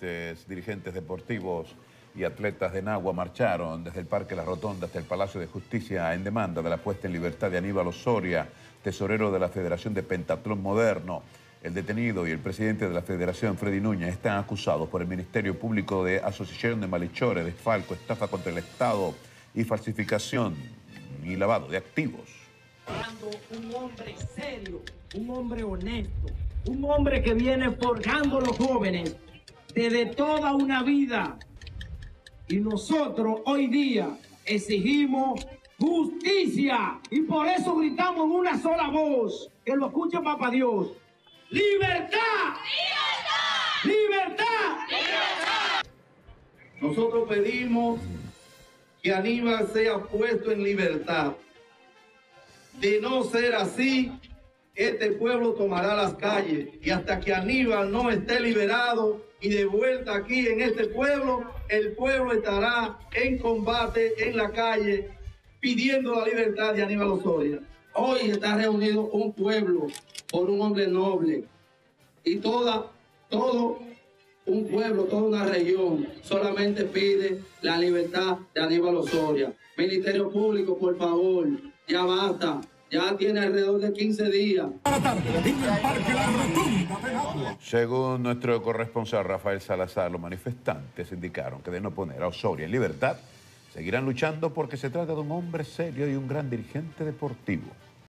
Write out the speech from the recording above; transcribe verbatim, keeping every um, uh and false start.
este, dirigentes deportivos y atletas de Nagua marcharon desde el Parque La Rotonda hasta el Palacio de Justicia en demanda de la puesta en libertad de Aníbal Osoria, tesorero de la Federación de Pentatlón Moderno. El detenido y el presidente de la Federación, Freddy Núñez, están acusados por el Ministerio Público de asociación de malhechores, desfalco, estafa contra el Estado y falsificación y lavado de activos. Un hombre serio, un hombre honesto, un hombre que viene forjando a los jóvenes desde toda una vida. Y nosotros hoy día exigimos justicia y por eso gritamos en una sola voz, que lo escuche Papá Dios. ¡Libertad! ¡Libertad! ¡Libertad! ¡Libertad! Nosotros pedimos que Aníbal sea puesto en libertad. De no ser así, este pueblo tomará las calles y hasta que Aníbal no esté liberado y de vuelta aquí en este pueblo, el pueblo estará en combate en la calle pidiendo la libertad de Aníbal Osoria. Hoy está reunido un pueblo por un hombre noble y toda, todo un pueblo, toda una región solamente pide la libertad de Aníbal Osoria. Ministerio Público, por favor, ya basta, ya tiene alrededor de quince días. Según nuestro corresponsal Rafael Salazar, los manifestantes indicaron que de no poner a Osoria en libertad, seguirán luchando porque se trata de un hombre serio y un gran dirigente deportivo.